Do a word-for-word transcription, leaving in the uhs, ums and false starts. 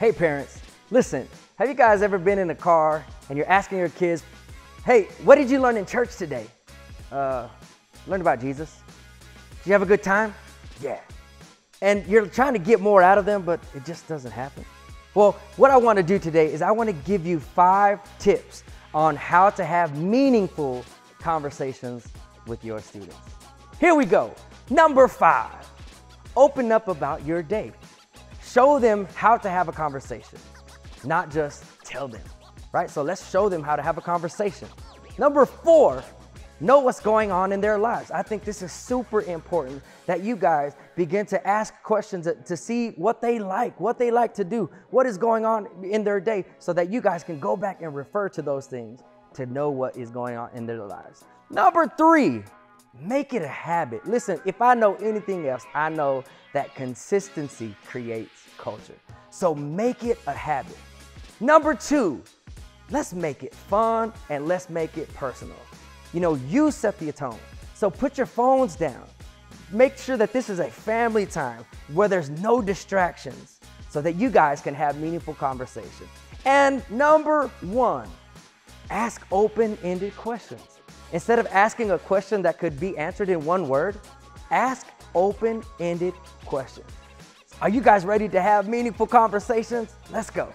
Hey parents, listen, have you guys ever been in a car and you're asking your kids, hey, what did you learn in church today? Uh, learned about Jesus. Did you have a good time? Yeah. And you're trying to get more out of them, but it just doesn't happen. Well, what I want to do today is I want to give you five tips on how to have meaningful conversations with your students. Here we go. Number five, open up about your day. Show them how to have a conversation, not just tell them, right? So let's show them how to have a conversation. Number four, know what's going on in their lives. I think this is super important that you guys begin to ask questions to see what they like, what they like to do, what is going on in their day, so that you guys can go back and refer to those things to know what is going on in their lives. Number three, make it a habit. Listen, if I know anything else, I know that consistency creates culture. So make it a habit. Number two, let's make it fun and let's make it personal. You know, you set the tone. So put your phones down. Make sure that this is a family time where there's no distractions so that you guys can have meaningful conversation. And number one, ask open-ended questions. Instead of asking a question that could be answered in one word, ask open-ended questions. Are you guys ready to have meaningful conversations? Let's go.